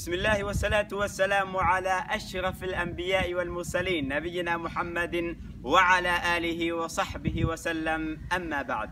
بسم الله والصلاة والسلام على أشرف الأنبياء والمرسلين نبينا محمد وعلى آله وصحبه وسلم. أما بعد،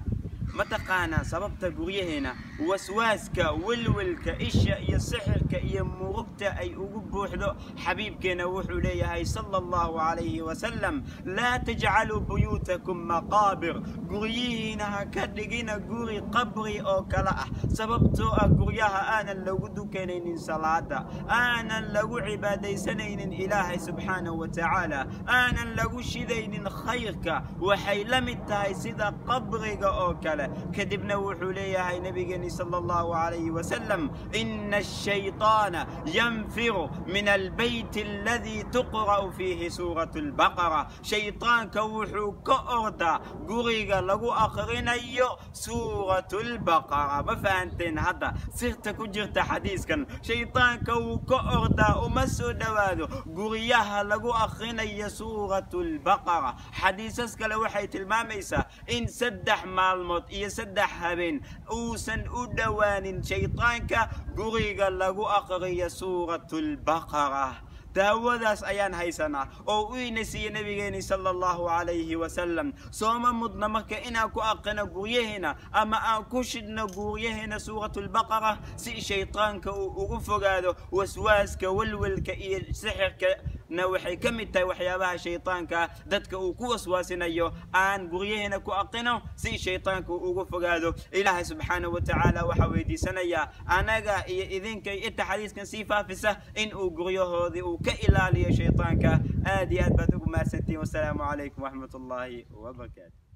متقانا سببتا قريهنا وسواسكا ولولكا إشا إيا سحركا إيا موركتا أي أقبوحدو حبيبكي نوحو ليهاي صلى الله عليه وسلم. لا تجعلوا بيوتكم مقابر، قريهنا كدقين قري قبري أو كلاح سببتو قريها آنا لوقدو كنين صلاة، آنا لو عبادي سنين إلهي سبحانه وتعالى، آنا لو شدين خيركا وحيلمتهاي سيدا قبري أو كلا كدبنا وحوليها نبينا صلى الله عليه وسلم. إن الشيطان ينفر من البيت الذي تقرأ فيه سورة البقرة، شيطان كوحو كأردا قريقا لغو أخرين أيو سورة البقرة. بفانتين هذا سيرتا كجرتا حديث كان شيطان كو كأردا ومسو دوادو قريها لغو أخرين أيو سورة البقرة. حديث اسكال وحيت الماميسا إن سدح مالمو إيا سدح هبين أوسن أدوان شيطانك قريقا لغو أقري سورة البقرة. daawadaas ayaan haysanaa oo uu inasiye nabigeena sallallahu alayhi wa sallam sooma mudna marka ina ku aqana guuryahina ama aan ku shidna guuryahina suuratul baqara si shaytaanka ugu fogaado waswaaska walwalka iyo sixirka nawxi kamita waxyaabaha shaytaanka dadka uu ku waswaasinayo aan guuryahina ku aqano si shaytaanka ugu fogaado. ilaahay subhanahu wa ta'ala waxa weydiisanaya anaga iyo idinka inta xadiiskan sifaafisa in uu guuryahoodi كإلى لي شيطانك آديات بدوك ما ستين. والسلام عليكم ورحمة الله وبركاته.